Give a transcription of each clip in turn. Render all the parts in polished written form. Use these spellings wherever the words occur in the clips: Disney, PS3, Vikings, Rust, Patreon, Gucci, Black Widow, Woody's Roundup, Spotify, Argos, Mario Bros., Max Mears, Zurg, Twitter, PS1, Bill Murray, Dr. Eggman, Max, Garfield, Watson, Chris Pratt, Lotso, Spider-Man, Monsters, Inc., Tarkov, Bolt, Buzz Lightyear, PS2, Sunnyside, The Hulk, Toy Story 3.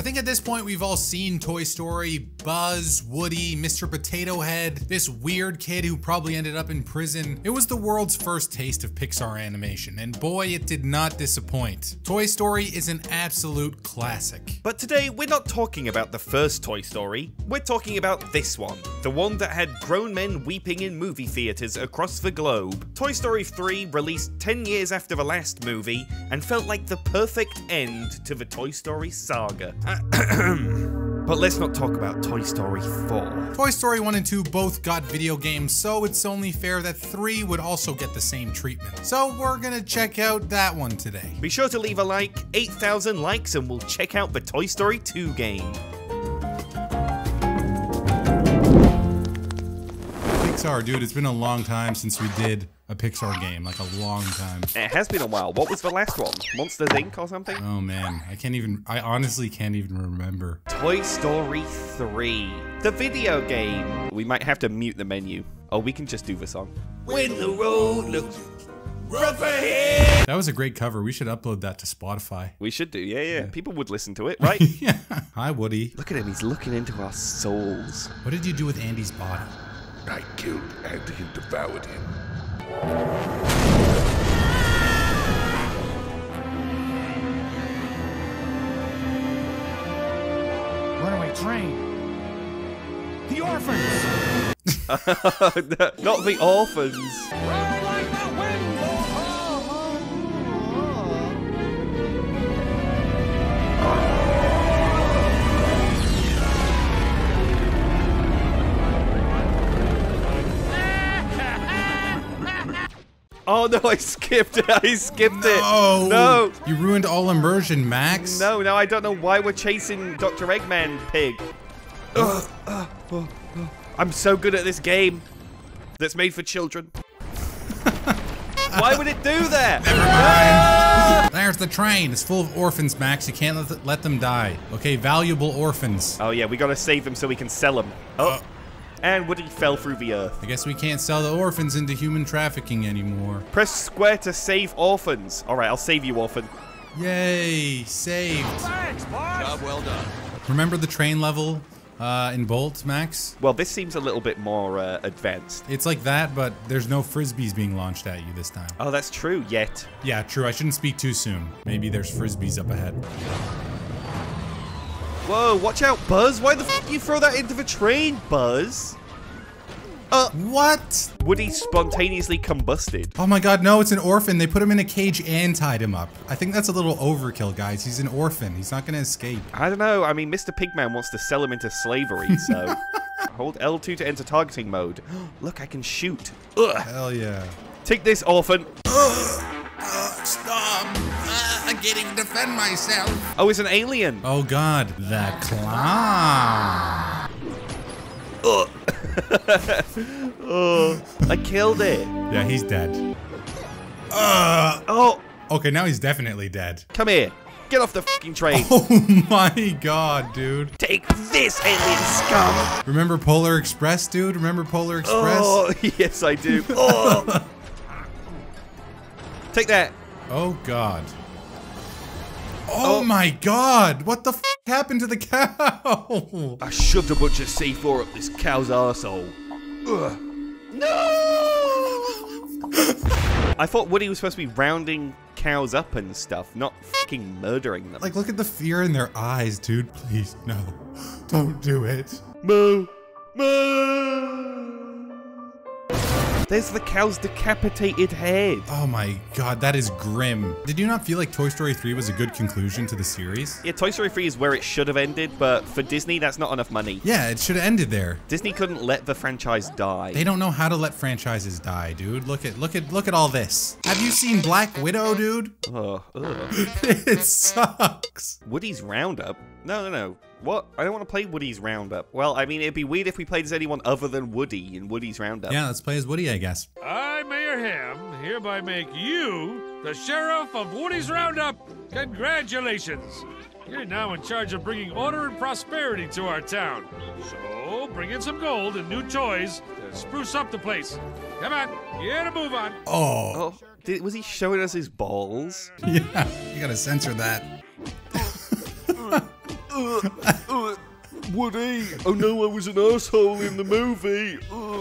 I think at this point we've all seen Toy Story, Buzz, Woody, Mr. Potato Head, this weird kid who probably ended up in prison. It was the world's first taste of Pixar animation, and boy, it did not disappoint. Toy Story is an absolute classic. But today, we're not talking about the first Toy Story, we're talking about this one. The one that had grown men weeping in movie theaters across the globe. Toy Story 3 released 10 years after the last movie, and felt like the perfect end to the Toy Story saga. But let's not talk about Toy Story 4. Toy Story 1 and 2 both got video games, so it's only fair that 3 would also get the same treatment. So we're gonna check out that one today. Be sure to leave a like, 8,000 likes, and we'll check out the Toy Story 2 game. Pixar, dude, it's been a long time since we did a Pixar game, like a long time. It has been a while. What was the last one? Monsters, Inc. or something? Oh man, I honestly can't even remember. Toy Story 3, the video game. We might have to mute the menu. Oh, we can just do the song. When the road looks rough ahead. That was a great cover. We should upload that to Spotify. We should do, yeah. People would listen to it, right? Yeah. Hi, Woody. Look at him, he's looking into our souls. What did you do with Andy's body? I killed Andy and devoured him. Runaway train. The orphans. Not the orphans. Run like the wind. Oh no, I skipped it. I skipped it. No. You ruined all immersion, Max. No, I don't know why we're chasing Dr. Eggman pig. I'm so good at this game that's made for children. Why would it do that? Never mind. There's the train. It's full of orphans, Max. You can't let them die. Okay, valuable orphans. Oh yeah, we gotta save them so we can sell them. Oh. And Woody fell through the earth. I guess we can't sell the orphans into human trafficking anymore. Press square to save orphans. All right, I'll save you, orphan. Yay, saved. Thanks, boss. Job well done. Remember the train level in Bolt, Max? Well, this seems a little bit more advanced. It's like that, but there's no frisbees being launched at you this time. Oh, that's true, yet. Yeah, true. I shouldn't speak too soon. Maybe there's frisbees up ahead. Whoa, watch out, Buzz. Why the f*** do you throw that into the train, Buzz? What? Woody spontaneously combusted. Oh my god, no, it's an orphan. They put him in a cage and tied him up. I think that's a little overkill, guys. He's an orphan. He's not gonna escape. I don't know. I mean, Mr. Pigman wants to sell him into slavery, so... Hold L2 to enter targeting mode. Look, I can shoot. Ugh. Hell yeah. Take this, orphan. Stop. Getting to defend myself. Oh, it's an alien. Oh god, the claw. Oh, I killed it. Yeah, he's dead. Oh. Okay, now he's definitely dead. Come here. Get off the fucking train. Oh my god, dude. Take this, alien scum. Remember Polar Express, dude? Remember Polar Express? Oh, yes, I do. Oh. Take that. Oh god. Oh my god, what the f happened to the cow? I shoved a bunch of C4 up this cow's arsehole. Ugh. No! I thought Woody was supposed to be rounding cows up and stuff, not fucking murdering them. Like, look at the fear in their eyes, dude. Please, no. Don't do it. Moo. Moo! There's the cow's decapitated head. Oh my god, that is grim. Did you not feel like Toy Story 3 was a good conclusion to the series? Yeah, Toy Story 3 is where it should have ended, but for Disney, that's not enough money. Yeah, it should have ended there. Disney couldn't let the franchise die. They don't know how to let franchises die, dude. Look at all this. Have you seen Black Widow, dude? Oh, it sucks. Woody's Roundup? No. What? I don't want to play Woody's Roundup. Well, I mean, it'd be weird if we played as anyone other than Woody in Woody's Roundup. Yeah, let's play as Woody, I guess. I, Mayor Ham, hereby make you the sheriff of Woody's Roundup. Congratulations. You're now in charge of bringing order and prosperity to our town. So, bring in some gold and new toys to spruce up the place. Come on, get a move on. Oh. Was he showing us his balls? Yeah, you gotta censor that. Woody, oh no, I was an asshole in the movie. Oh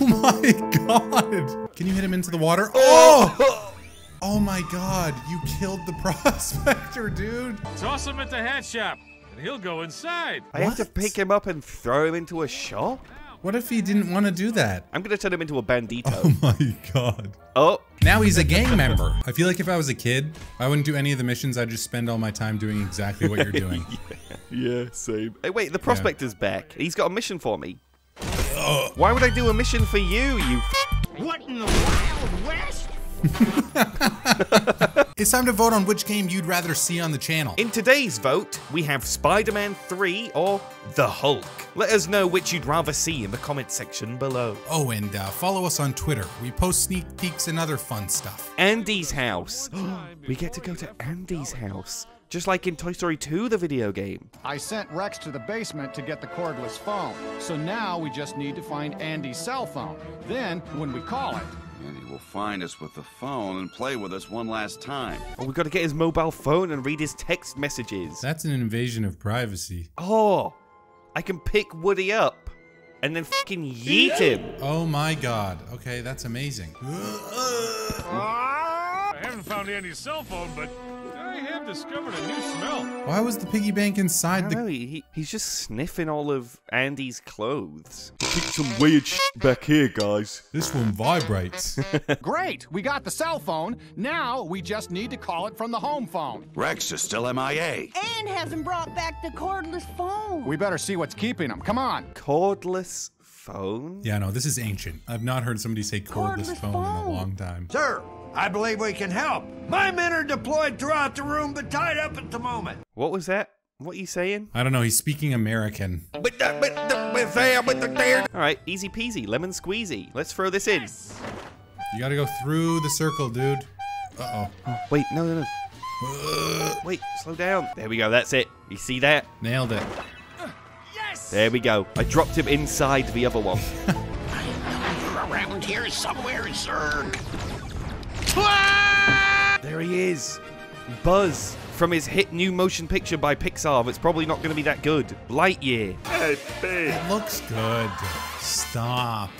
my god. Can you hit him into the water? Oh! Oh my god, you killed the prospector, dude. Toss him at the hat shop, and he'll go inside. I have to pick him up and throw him into a shop? What if he didn't want to do that? I'm going to turn him into a bandito. Oh my god. Oh. Now he's a gang member. I feel like if I was a kid, I wouldn't do any of the missions. I'd just spend all my time doing exactly what you're doing. Yeah, same. Hey, wait, the prospector's back. He's got a mission for me. Ugh. Why would I do a mission for you, you... What in the Wild West? It's time to vote on which game you'd rather see on the channel. In today's vote, we have Spider-Man 3 or The Hulk. Let us know which you'd rather see in the comment section below. Oh, and follow us on Twitter. We post sneak peeks and other fun stuff. Andy's house. We get to go to Andy's house. Just like in Toy Story 2, the video game. I sent Rex to the basement to get the cordless phone. So now we just need to find Andy's cell phone. Then, when we call it, Andy will find us with the phone and play with us one last time. Oh, we gotta get his mobile phone and read his text messages. That's an invasion of privacy. Oh, I can pick Woody up and then fucking yeet him. Oh my god. Okay, that's amazing. I haven't found Andy's cell phone, but... I have discovered a new smell. Why was the piggy bank inside the... I don't know, he's just sniffing all of Andy's clothes. Pick some weird shit back here, guys. This one vibrates. Great, we got the cell phone. Now we just need to call it from the home phone. Rex is still MIA. And hasn't brought back the cordless phone. We better see what's keeping him, come on. Cordless phone? Yeah, no, this is ancient. I've not heard somebody say cordless phone in a long time. Sir! I believe we can help. My men are deployed throughout the room, but tied up at the moment. What was that? What are you saying? I don't know. He's speaking American. All right, easy peasy, lemon squeezy. Let's throw this in. You got to go through the circle, dude. Uh-oh. Wait, no, no, no. Wait, slow down. There we go. That's it. You see that? Nailed it. Yes. There we go. I dropped him inside the other one. Around here somewhere, Zurg. There he is. Buzz from his hit new motion picture by Pixar that's probably not going to be that good. Lightyear. Hey, babe. It looks good. Stop.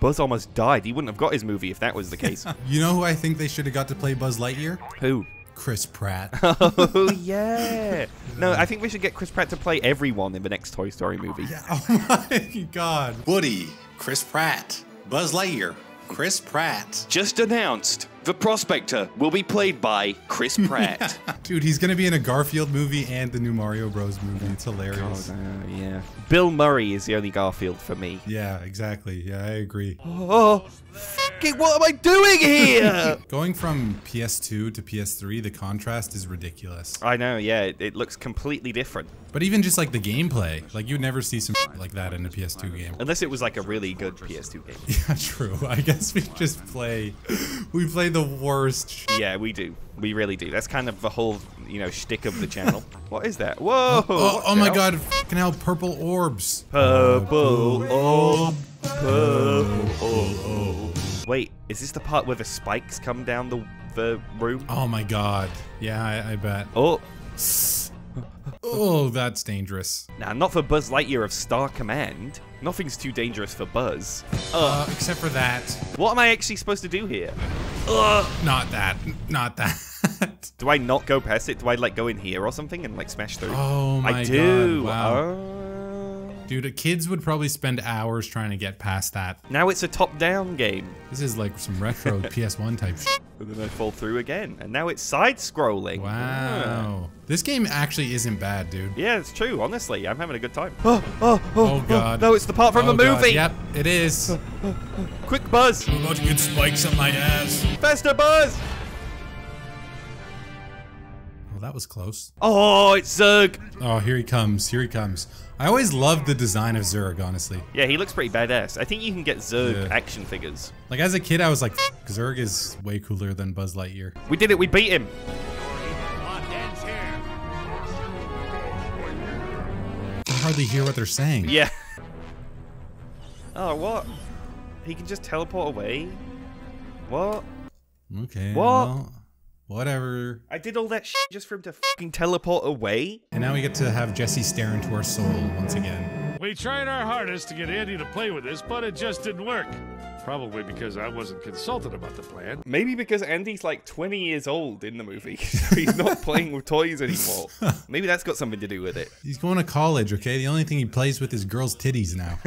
Buzz almost died. He wouldn't have got his movie if that was the case. You know who I think they should have got to play Buzz Lightyear? Who? Chris Pratt. Oh, yeah. No, I think we should get Chris Pratt to play everyone in the next Toy Story movie. Yeah. Oh, my God. Woody, Chris Pratt, Buzz Lightyear. Chris Pratt. Just announced, the Prospector will be played by Chris Pratt. Yeah. Dude, he's going to be in a Garfield movie and the new Mario Bros. Movie. It's hilarious. God, yeah. Bill Murray is the only Garfield for me. Yeah, exactly. Yeah, I agree. Oh, fucking what am I doing here? Going from PS2 to PS3, the contrast is ridiculous. I know, yeah. It looks completely different. But even just like the gameplay, like you'd never see some like that in a PS2 game. Unless it was like a really good PS2 game. Yeah, true. I guess we just play, we play the worst. Yeah, we do. We really do. That's kind of the whole, you know, shtick of the channel. What is that? Whoa! Oh my god, fucking hell, purple orbs. Purple orb, purple orb. Wait, is this the part where the spikes come down the room? Oh my god. Yeah, I bet. Oh. Oh, that's dangerous. Nah, not for Buzz Lightyear of Star Command. Nothing's too dangerous for Buzz. Except for that. What am I actually supposed to do here? Not that. Not that. Do I not go past it? Do I, like, go in here or something and, like, smash through? Oh, my God. I do. God, wow. Dude, kids would probably spend hours trying to get past that. Now it's a top-down game. This is, like, some retro PS1 type shit. And then I fall through again. And now it's side-scrolling. Wow. Yeah. This game actually isn't bad, dude. Yeah, it's true. Honestly, I'm having a good time. Oh God. Oh, no, it's the part from the movie. God. Yep, it is. Quick, Buzz. I'm about to get spikes on my ass. Faster, Buzz. Well, that was close. Oh, it's Zurg. Oh, here he comes. Here he comes. I always loved the design of Zurg, honestly. Yeah, he looks pretty badass. I think you can get Zurg action figures. Like, as a kid, I was like, Zurg is way cooler than Buzz Lightyear. We did it. We beat him. I hardly hear what they're saying. Yeah. Oh, what? He can just teleport away? What? Okay. What? Well, Whatever. I did all that shit just for him to fucking teleport away. And now we get to have Jesse stare into our soul once again. We tried our hardest to get Andy to play with this, but it just didn't work. Probably because I wasn't consulted about the plan. Maybe because Andy's like 20 years old in the movie. So he's not playing with toys anymore. Maybe that's got something to do with it. He's going to college, okay? The only thing he plays with is girls' titties now.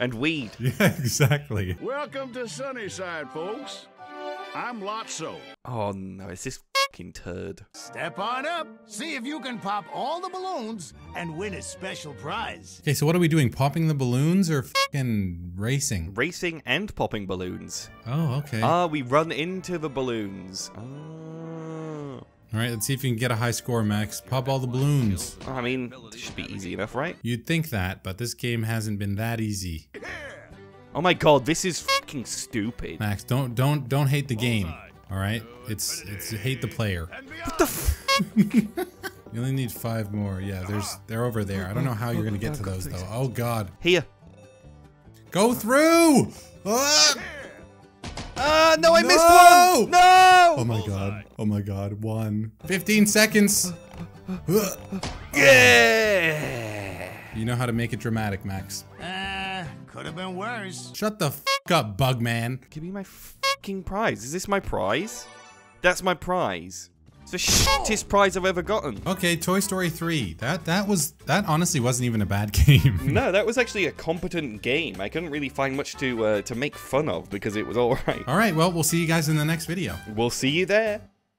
And weed. Yeah, exactly. Welcome to Sunnyside, folks. I'm Lotso. Oh no, it's this fucking turd. Step on up. See if you can pop all the balloons and win a special prize. Okay, so what are we doing? Popping the balloons or fucking racing? Racing and popping balloons. Oh, okay. Ah, we run into the balloons. Oh. All right, let's see if you can get a high score, Max. Pop all the balloons. Oh, I mean, this should be easy enough, right? You'd think that, but this game hasn't been that easy. Oh my god, this is fucking stupid. Max, don't hate the game. All right? It's hate the player. What the f? You only need 5 more. Yeah, they're over there. I don't know how you're going to get to those though. Oh god. Here. Go through. No, I missed one. No! Oh my god. Oh my god. 15 seconds. Yeah. You know how to make it dramatic, Max. Could have been worse. Shut the f up, bug man. Give me my fucking prize. Is this my prize? That's my prize. It's the shittest prize I've ever gotten. Okay, Toy Story 3. That honestly wasn't even a bad game. No, that was actually a competent game. I couldn't really find much to make fun of because it was all right. All right, well, we'll see you guys in the next video. We'll see you there.